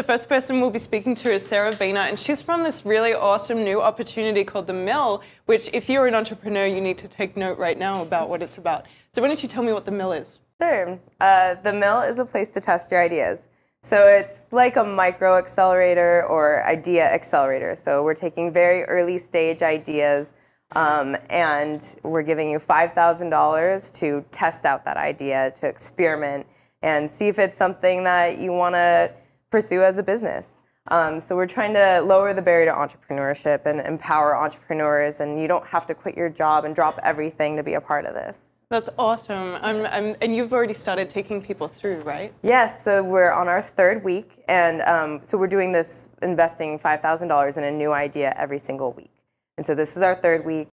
The first person we'll be speaking to is Sarah Vainer, and she's from this really awesome new opportunity called The Mill, which if you're an entrepreneur, you need to take note right now about what it's about. So why don't you tell me what The Mill is? Sure. The Mill is a place to test your ideas. So it's like a micro accelerator or idea accelerator. So we're taking very early stage ideas and we're giving you $5,000 to test out that idea, to experiment and see if it's something that you want to pursue as a business. So we're trying to lower the barrier to entrepreneurship and empower entrepreneurs, and you don't have to quit your job and drop everything to be a part of this. That's awesome. And you've already started taking people through, right? Yes, so we're on our third week, and so we're doing this, investing $5,000 in a new idea every single week. And so this is our third week.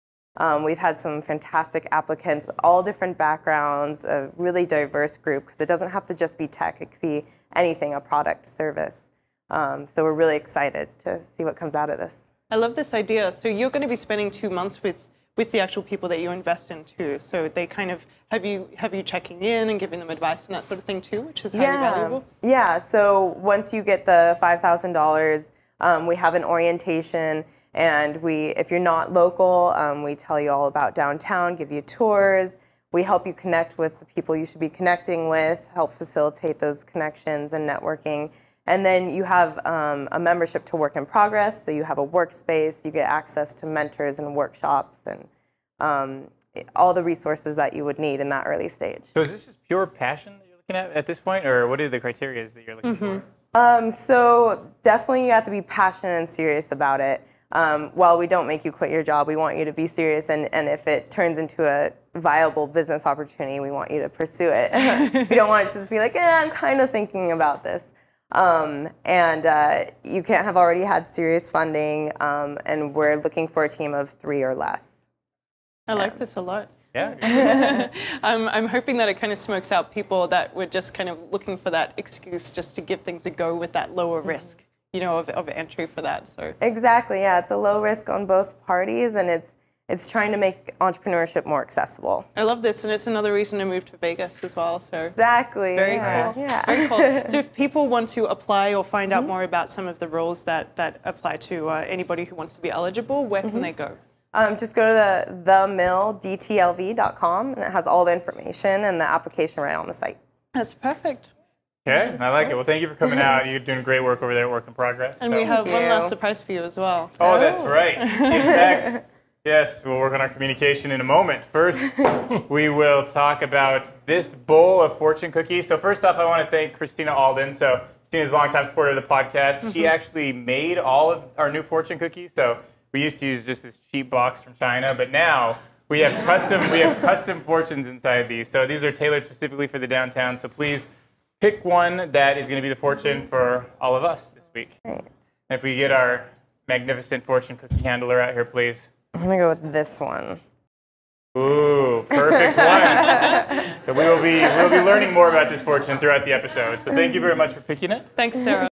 We've had some fantastic applicants, all different backgrounds, a really diverse group, because it doesn't have to just be tech, it could be anything, a product, service. So we're really excited to see what comes out of this. I love this idea. So you're going to be spending 2 months with the actual people that you invest in too. So they kind of have you checking in and giving them advice and that sort of thing too, which is highly valuable. Yeah, so once you get the $5,000, we have an orientation, and if you're not local, we tell you all about downtown, give you tours. We help you connect with the people you should be connecting with, help facilitate those connections and networking. And then you have a membership to Work in Progress, so you have a workspace, you get access to mentors and workshops and all the resources that you would need in that early stage. So is this just pure passion that you're looking at this point, or what are the criteria that you're looking for? So definitely you have to be passionate and serious about it. While we don't make you quit your job, we want you to be serious, and if it turns into a viable business opportunity, we want you to pursue it. We don't want it to just be like, I'm kind of thinking about this. You can't have already had serious funding, and we're looking for a team of 3 or less. I like this a lot. Yeah. I'm hoping that it kind of smokes out people that were just kind of looking for that excuse just to give things a go with that lower risk, you know, of entry for that. So exactly, yeah. It's a low risk on both parties, and it's trying to make entrepreneurship more accessible. I love this, and it's another reason to move to Vegas as well. So exactly, very cool. So if people want to apply or find out more about some of the roles that apply to anybody who wants to be eligible, where can they go? Just go to themilldtlv.com, and it has all the information and the application right on the site. That's perfect. Okay, I like it. Well, thank you for coming out. You're doing great work over there at Work in Progress. And we have one last surprise for you as well. Oh, that's right. In fact, yes, we'll work on our communication in a moment. First, we will talk about this bowl of fortune cookies. So first off, I want to thank Christina Alden. So Christina's a longtime supporter of the podcast. She actually made all of our new fortune cookies. So we used to use just this cheap box from China, but now we have custom fortunes inside these. So these are tailored specifically for the downtown. So please pick one that is going to be the fortune for all of us this week. Right. And if we get our magnificent fortune cookie handler out here, please. I'm going to go with this one. Ooh, perfect one. So we'll be learning more about this fortune throughout the episode. So thank you very much for picking it. Thanks, Sarah.